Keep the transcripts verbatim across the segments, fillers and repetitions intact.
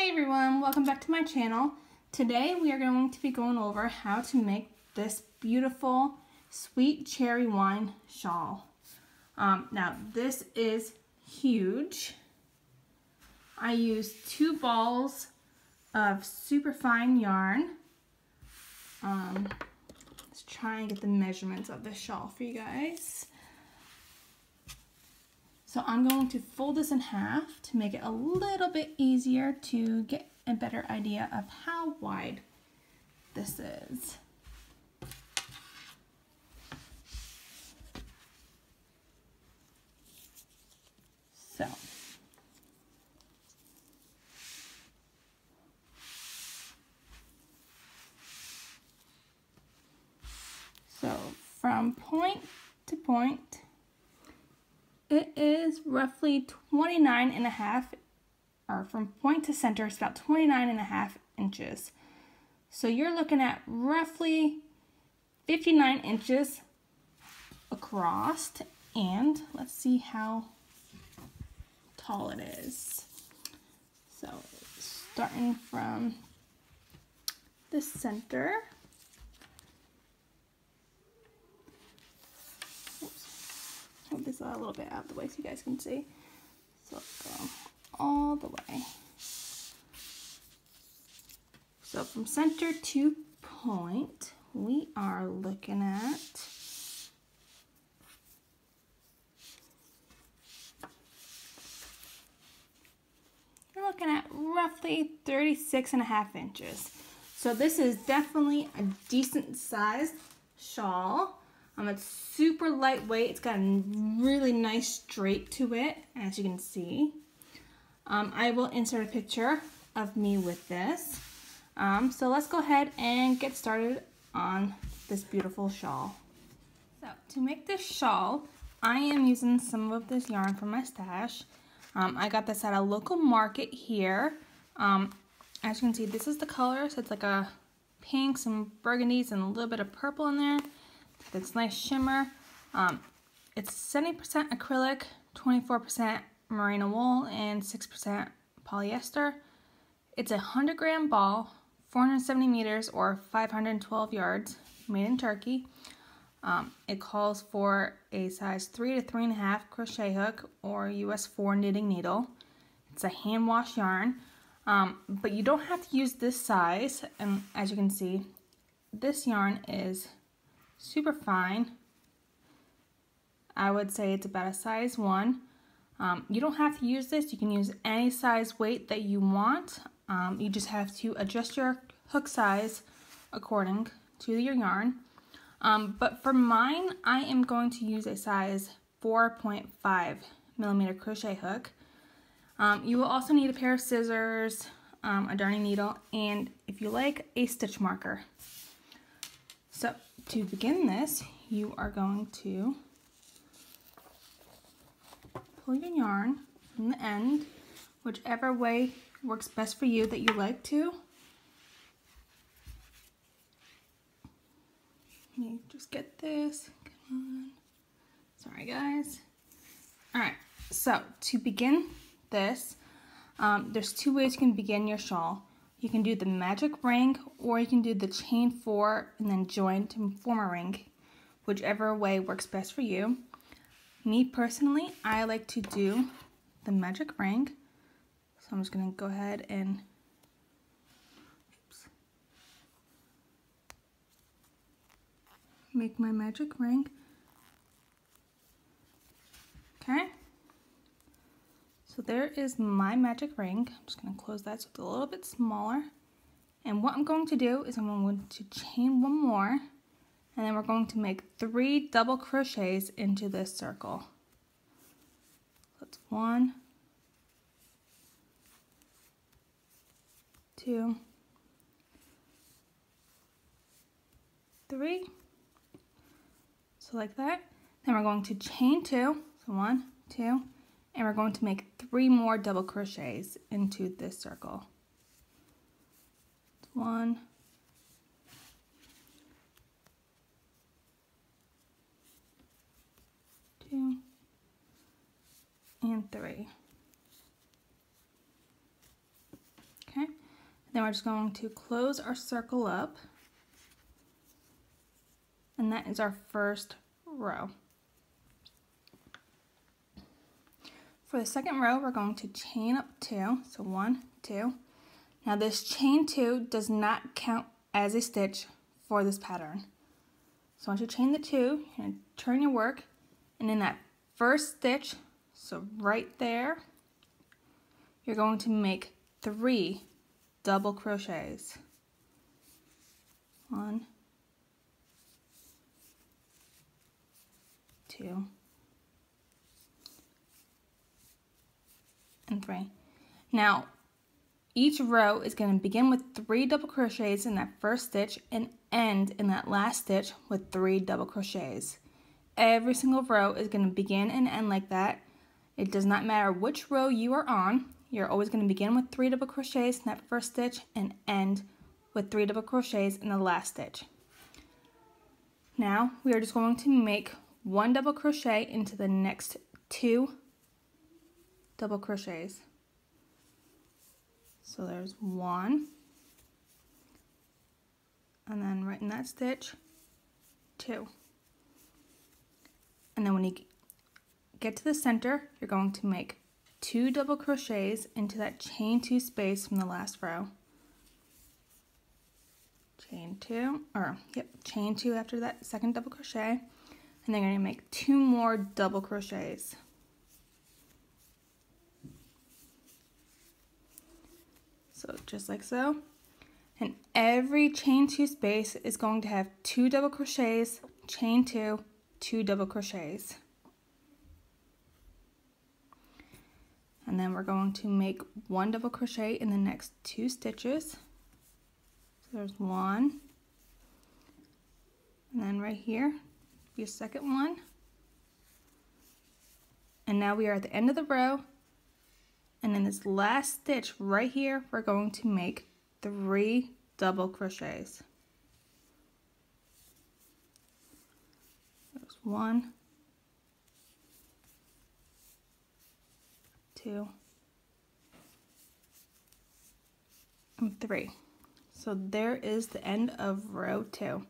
Hey everyone, welcome back to my channel. Today we are going to be going over how to make this beautiful sweet cherry wine shawl. Um, now this is huge. I used two balls of super fine yarn. Um, let's try and get the measurements of this shawl for you guys. So I'm going to fold this in half to make it a little bit easier to get a better idea of how wide this is. So so from point to point, it is roughly twenty-nine and a half, or from point to center, it's about twenty-nine and a half inches. So you're looking at roughly fifty-nine inches across, and let's see how tall it is. So starting from the center. Move this a little bit out of the way so you guys can see. So let's go all the way. So from center to point, we are looking at we're looking at roughly thirty-six and a half inches. So this is definitely a decent sized shawl. Um, it's super lightweight. It's got a really nice drape to it, as you can see. Um, I will insert a picture of me with this. Um, so let's go ahead and get started on this beautiful shawl. So to make this shawl, I am using some of this yarn from my stash. Um, I got this at a local market here. Um, as you can see, this is the color. So it's like a pinks and burgundies and a little bit of purple in there. It's nice shimmer. Um, it's seventy percent acrylic, twenty-four percent merino wool, and six percent polyester. It's a one hundred gram ball, four hundred seventy meters or five hundred twelve yards, made in Turkey. Um, it calls for a size three to three and a half crochet hook or U S four knitting needle. It's a hand wash yarn, um, but you don't have to use this size. And as you can see, this yarn is super fine. I would say it's about a size one. Um, you don't have to use this. You can use any size weight that you want. Um, you just have to adjust your hook size according to your yarn. Um, but for mine, I am going to use a size four point five millimeter crochet hook. Um, you will also need a pair of scissors, um, a darning needle, and if you like, a stitch marker. So to begin this, you are going to pull your yarn from the end, whichever way works best for you that you like to. Let me just get this. Come on. Sorry guys. All right, so to begin this, um, there's two ways you can begin your shawl. You can do the magic ring, or you can do the chain four and then join to form a ring, whichever way works best for you. Me personally, I like to do the magic ring. So I'm just gonna go ahead and, oops, make my magic ring. Okay. So there is my magic ring. I'm just going to close that so it's a little bit smaller. And what I'm going to do is I'm going to chain one more, and then we're going to make three double crochets into this circle. So it's one, two, three. So like that. Then we're going to chain two. So one, two. And we're going to make three more double crochets into this circle. One, two, and three. Okay. And then we're just going to close our circle up, and that is our first row. For the second row, we're going to chain up two, so one, two. Now this chain two does not count as a stitch for this pattern. So once you chain the two, you're going to turn your work, and in that first stitch, so right there, you're going to make three double crochets. One, two, and three. Now, each row is going to begin with three double crochets in that first stitch and end in that last stitch with three double crochets. Every single row is going to begin and end like that. It does not matter which row you are on. You're always going to begin with three double crochets in that first stitch and end with three double crochets in the last stitch. Now we are just going to make one double crochet into the next two double crochets. So there's one, and then right in that stitch, two. And then when you get to the center, you're going to make two double crochets into that chain two space from the last row. Chain two, or yep, chain two after that second double crochet, and then you're going to make two more double crochets. So just like so. And every chain two space is going to have two double crochets, chain two, two double crochets. And then we're going to make one double crochet in the next two stitches. So there's one. And then right here, your second one. And now we are at the end of the row. And in this last stitch right here, we're going to make three double crochets. There's one, two, and three. So there is the end of row two.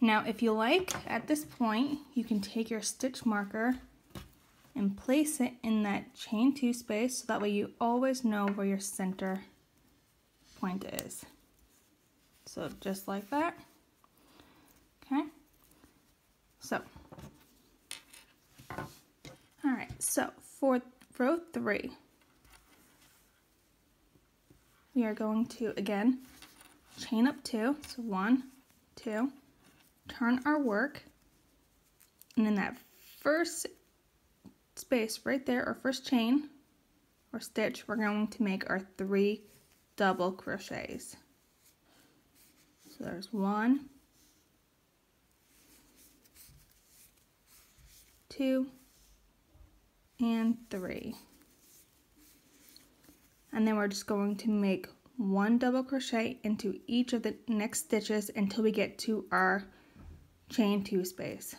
Now, if you like, at this point, you can take your stitch marker and place it in that chain two space, so that way you always know where your center point is. So just like that. Okay. So, all right, so for row three, we are going to, again, chain up two, so one, two, turn our work, and in that first space right there, our first chain or stitch, we're going to make our three double crochets. So there's one, two, and three. And then we're just going to make one double crochet into each of the next stitches until we get to our chain two space.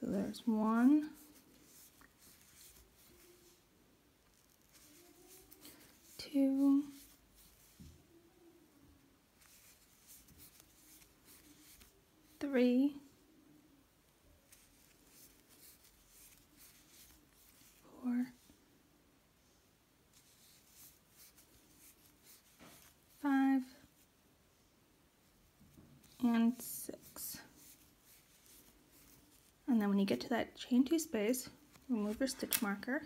So there's one, two, three, four, five, and six. And then when you get to that chain two space, remove your stitch marker,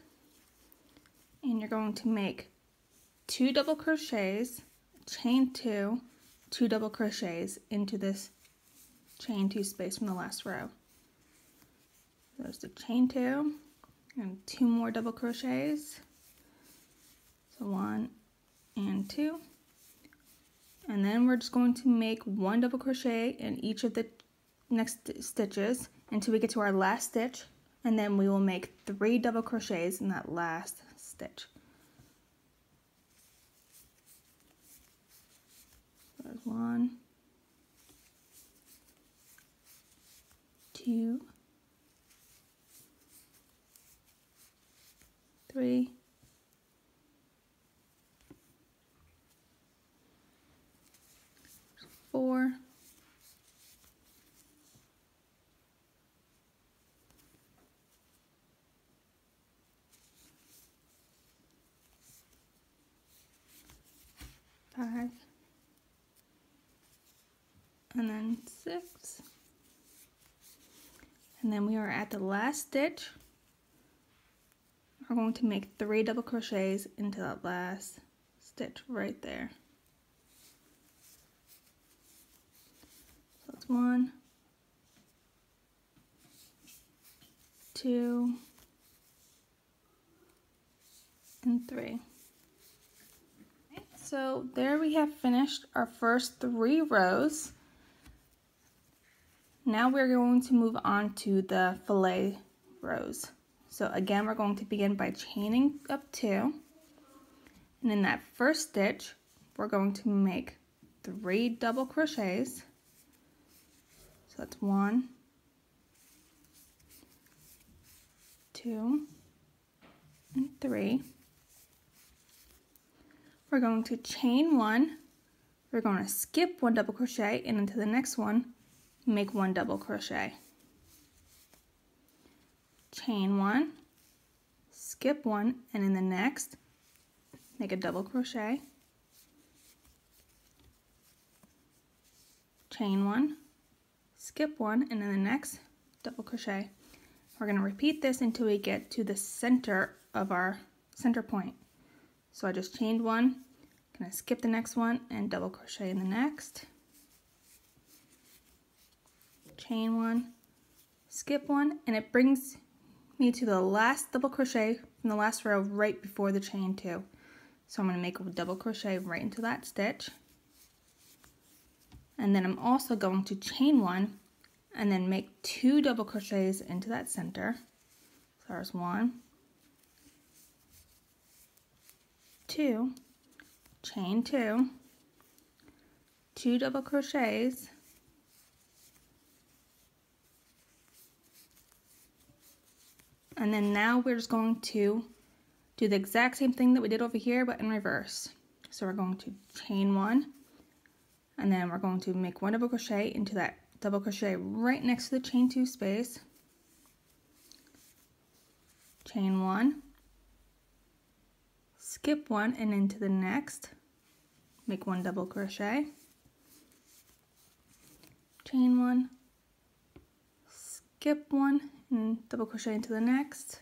and you're going to make two double crochets, chain two, two double crochets into this chain two space from the last row. There's the chain two, and two more double crochets. So one and two. And then we're just going to make one double crochet in each of the next st- stitches until we get to our last stitch, and then we will make three double crochets in that last stitch. There's one, two, three, four, five, and then six, and then we are at the last stitch. We're going to make three double crochets into that last stitch right there. So that's one, two, and three. Okay, so there we have finished our first three rows. Now we're going to move on to the fillet rows. So again, we're going to begin by chaining up two, and in that first stitch, we're going to make three double crochets. So that's one, two, and three. We're going to chain one, we're going to skip one double crochet, and into the next one, make one double crochet. Chain one, skip one, and in the next, make a double crochet, chain one, skip one, and in the next, double crochet. We're going to repeat this until we get to the center of our center point. So I just chained one, going to skip the next one, and double crochet in the next, chain one, skip one, and it brings me to the last double crochet from the last row right before the chain two. So I'm going to make a double crochet right into that stitch, and then I'm also going to chain one and then make two double crochets into that center. So there's one, two, chain two, two double crochets, and then now we're just going to do the exact same thing that we did over here, but in reverse. So we're going to chain one, and then we're going to make one double crochet into that double crochet right next to the chain two space, chain one, skip one, and into the next, make one double crochet, chain one, skip one, and double crochet into the next,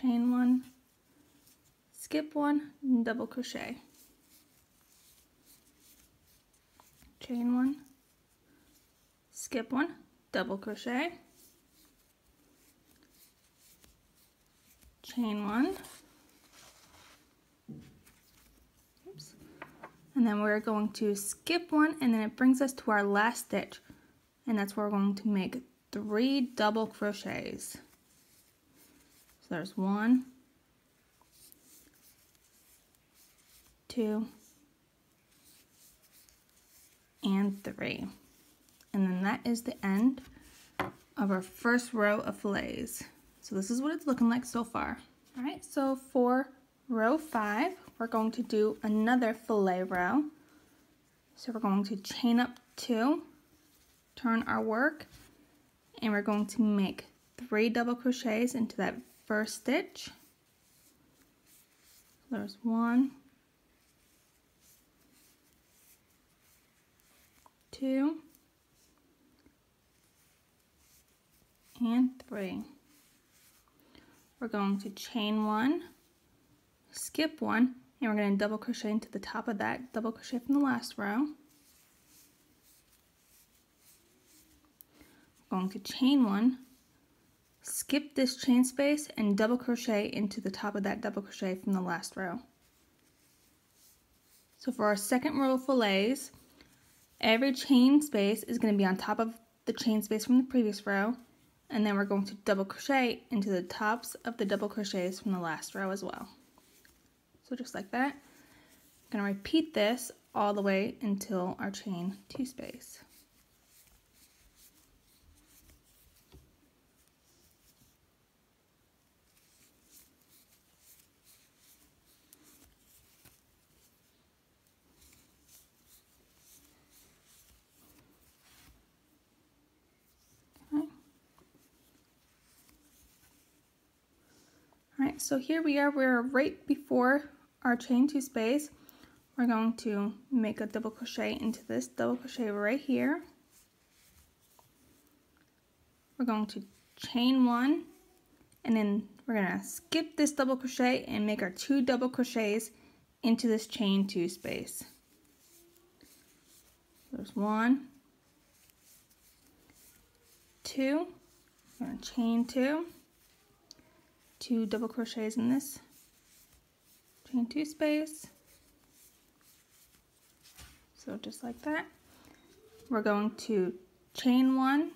chain one, skip one, and double crochet, chain one, skip one, double crochet, chain one. Oops. And then we're going to skip one, and then it brings us to our last stitch, and that's where we're going to make three double crochets. So there's one, two, and three. And then that is the end of our first row of fillets. So this is what it's looking like so far. All right, so for row five, we're going to do another fillet row. So we're going to chain up two, turn our work, and we're going to make three double crochets into that first stitch. There's one, two, and three. We're going to chain one, skip one, and we're going to double crochet into the top of that double crochet from the last row. We're going to chain one, skip this chain space, and double crochet into the top of that double crochet from the last row. So for our second row of fillets, every chain space is going to be on top of the chain space from the previous row, and then we're going to double crochet into the tops of the double crochets from the last row as well. So just like that, I'm going to repeat this all the way until our chain two space. right, so here we are, we're right before our chain two space. We're going to make a double crochet into this double crochet right here. We're going to chain one, and then we're going to skip this double crochet and make our two double crochets into this chain two space. There's one, two, we're going to chain two, two double crochets in this chain two space. So just like that, we're going to chain one,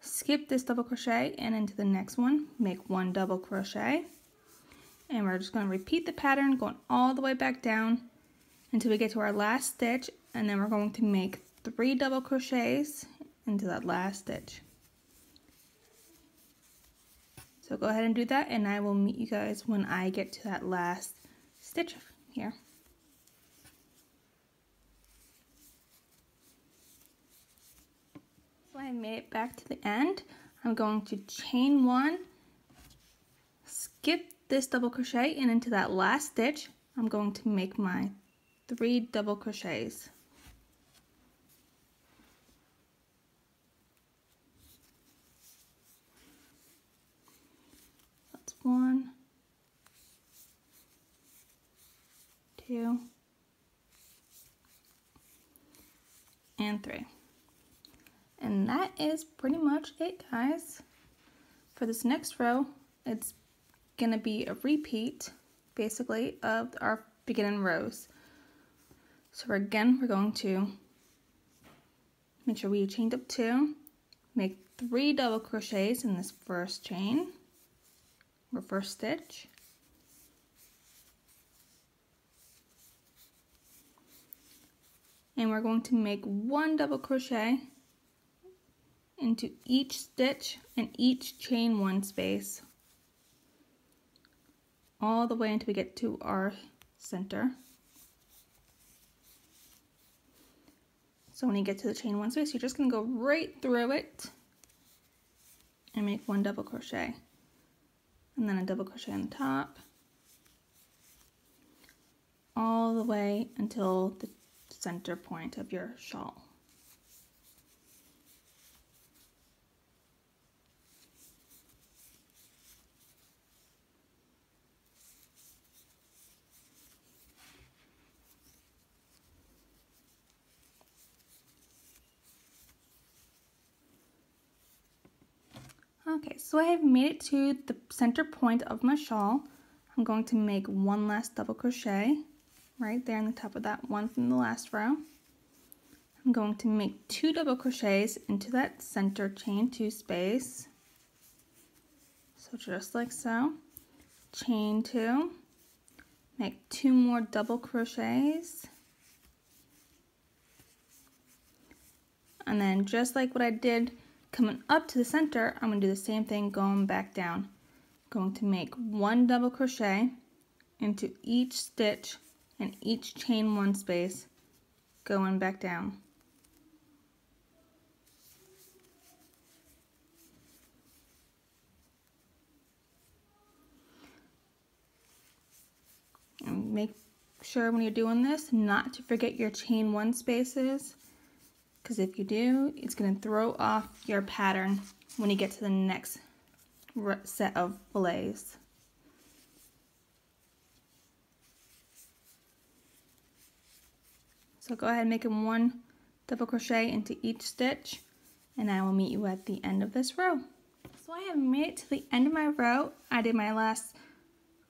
skip this double crochet, and into the next one, make one double crochet. And we're just going to repeat the pattern, going all the way back down until we get to our last stitch, and then we're going to make three double crochets into that last stitch. So go ahead and do that, and I will meet you guys when I get to that last stitch here. I made it back to the end. I'm going to chain one, skip this double crochet, and into that last stitch I'm going to make my three double crochets. That's one, two, and three. And that is pretty much it, guys. For this next row, it's gonna be a repeat, basically, of our beginning rows. So again, we're going to make sure we chained up two, make three double crochets in this first chain, or first stitch. And we're going to make one double crochet into each stitch and each chain one space, all the way until we get to our center. So when you get to the chain one space, you're just going to go right through it and make one double crochet, and then a double crochet on the top, all the way until the center point of your shawl. Okay, so I have made it to the center point of my shawl. I'm going to make one last double crochet right there on the top of that one from the last row. I'm going to make two double crochets into that center chain two space. So just like so, chain two, make two more double crochets. And then just like what I did coming up to the center, I'm going to do the same thing going back down. I'm going to make one double crochet into each stitch and each chain one space going back down. And make sure when you're doing this not to forget your chain one spaces, because if you do, it's going to throw off your pattern when you get to the next set of fillets. So go ahead and make one double crochet into each stitch, and I will meet you at the end of this row. So I have made it to the end of my row. I did my last,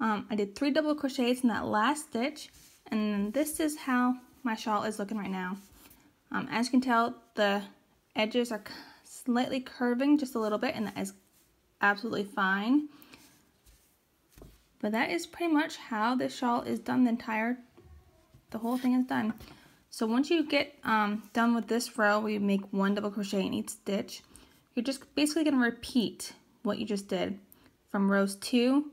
um, I did three double crochets in that last stitch, and this is how my shawl is looking right now. Um, as you can tell, the edges are slightly curving just a little bit, and that is absolutely fine. But that is pretty much how this shawl is done. The entire, the whole thing is done. So once you get um, done with this row, where you make one double crochet in each stitch, you're just basically going to repeat what you just did from rows two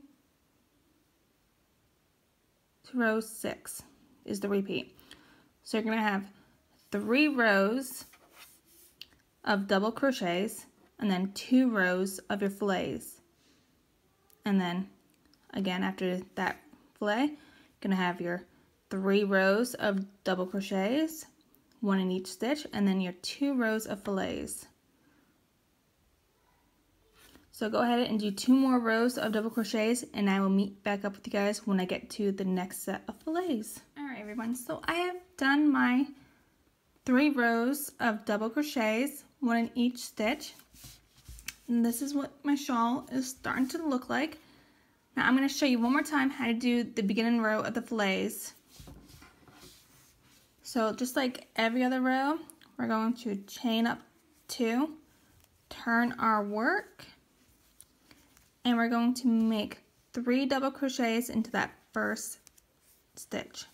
to row six is the repeat. So you're going to have three rows of double crochets, and then two rows of your fillets, and then again after that fillet. You're gonna have your three rows of double crochets, one in each stitch, and then your two rows of fillets. So go ahead and do two more rows of double crochets, and I will meet back up with you guys when I get to the next set of fillets. All right, everyone, so I have done my three rows of double crochets, one in each stitch, and this is what my shawl is starting to look like. Now I'm going to show you one more time how to do the beginning row of the fillets. So just like every other row, we're going to chain up two, turn our work, and we're going to make three double crochets into that first stitch.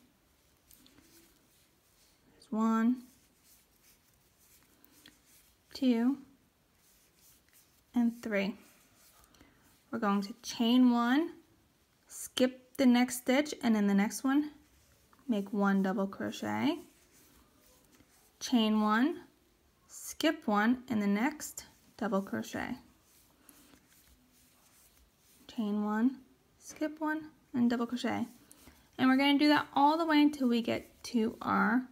There's one, two, and three. We're going to chain one, skip the next stitch, and in the next one, make one double crochet. Chain one, skip one, and the next double crochet. Chain one, skip one, and double crochet. And we're going to do that all the way until we get to our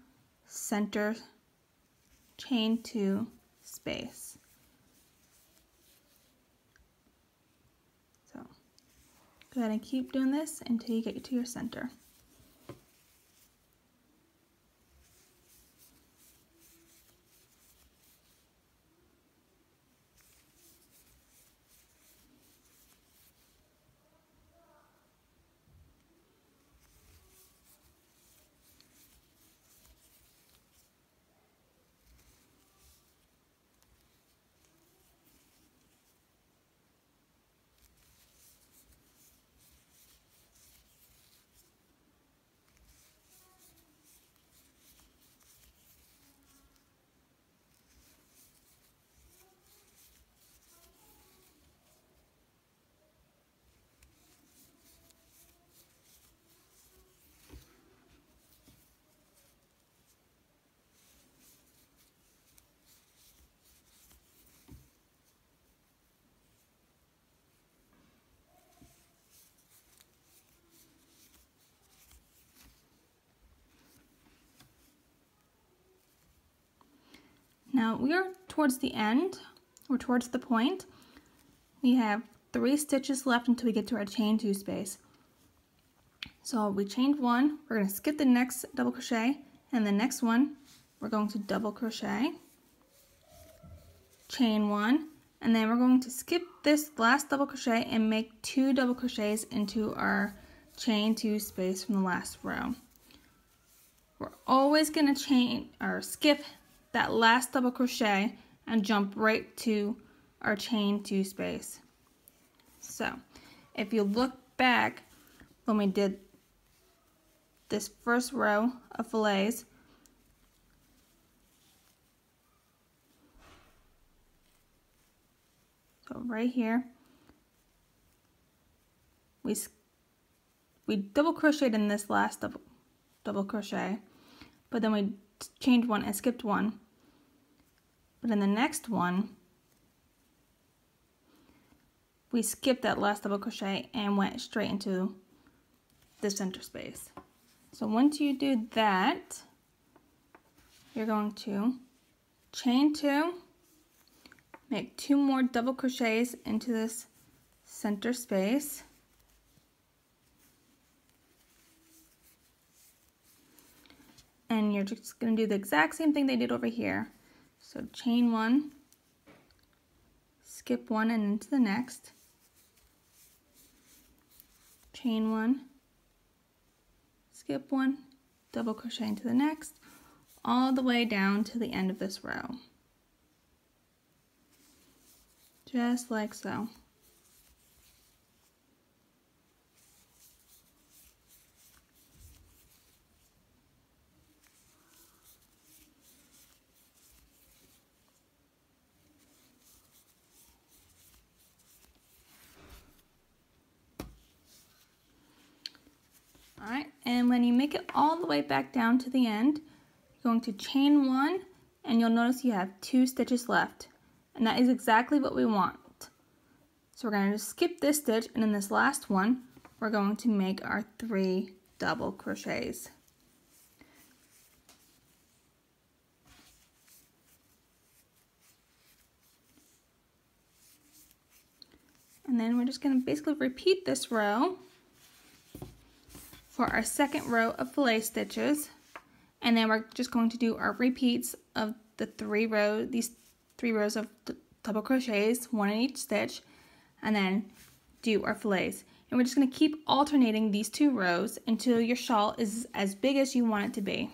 center chain two space. So go ahead and keep doing this until you get to your center. Now we are towards the end, we're towards the point. We have three stitches left until we get to our chain two space. So we chained one, we're going to skip the next double crochet, and the next one we're going to double crochet, chain one, and then we're going to skip this last double crochet and make two double crochets into our chain two space from the last row. We're always going to chain or skip that last double crochet and jump right to our chain two space. So if you look back when we did this first row of fillets, so right here we we double crocheted in this last double double crochet, but then we chained one and skipped one, but in the next one we skipped that last double crochet and went straight into the center space. So once you do that, you're going to chain two, make two more double crochets into this center space, and you're just going to do the exact same thing they did over here. So chain one, skip one and into the next, chain one, skip one, double crochet into the next, all the way down to the end of this row. Just like so. Alright, and when you make it all the way back down to the end, you're going to chain one, and you'll notice you have two stitches left, and that is exactly what we want. So we're going to just skip this stitch, and in this last one we're going to make our three double crochets. And then we're just going to basically repeat this row for our second row of fillet stitches, and then we're just going to do our repeats of the three row, these three rows of double crochets, one in each stitch, and then do our fillets. And we're just going to keep alternating these two rows until your shawl is as big as you want it to be.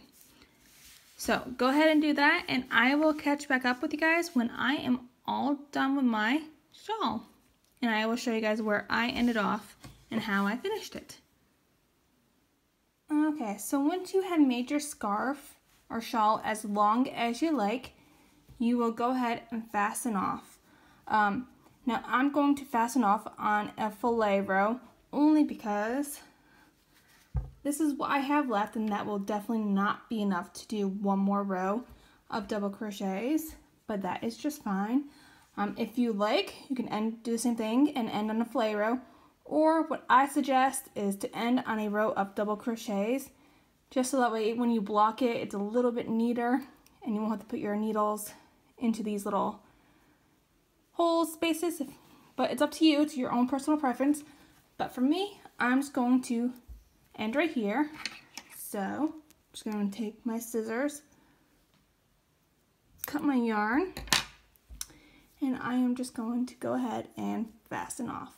So go ahead and do that, and I will catch back up with you guys when I am all done with my shawl. And I will show you guys where I ended off and how I finished it. Okay, so once you had made your scarf or shawl as long as you like, you will go ahead and fasten off. Um, now I'm going to fasten off on a fillet row only because this is what I have left, and that will definitely not be enough to do one more row of double crochets, but that is just fine. Um, if you like, you can end, do the same thing and end on a fillet row, or what I suggest is to end on a row of double crochets, just so that way when you block it, it's a little bit neater and you won't have to put your needles into these little hole spaces, if, but it's up to you, it's your own personal preference. But for me, I'm just going to end right here. So I'm just going to take my scissors, cut my yarn, and I am just going to go ahead and fasten off.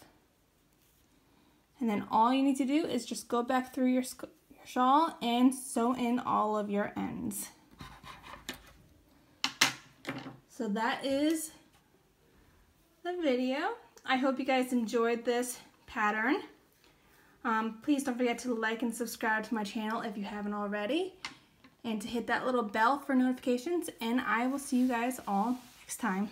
And then all you need to do is just go back through your, your shawl and sew in all of your ends. So that is the video. I hope you guys enjoyed this pattern. Um, please don't forget to like and subscribe to my channel if you haven't already, and to hit that little bell for notifications, and I will see you guys all next time.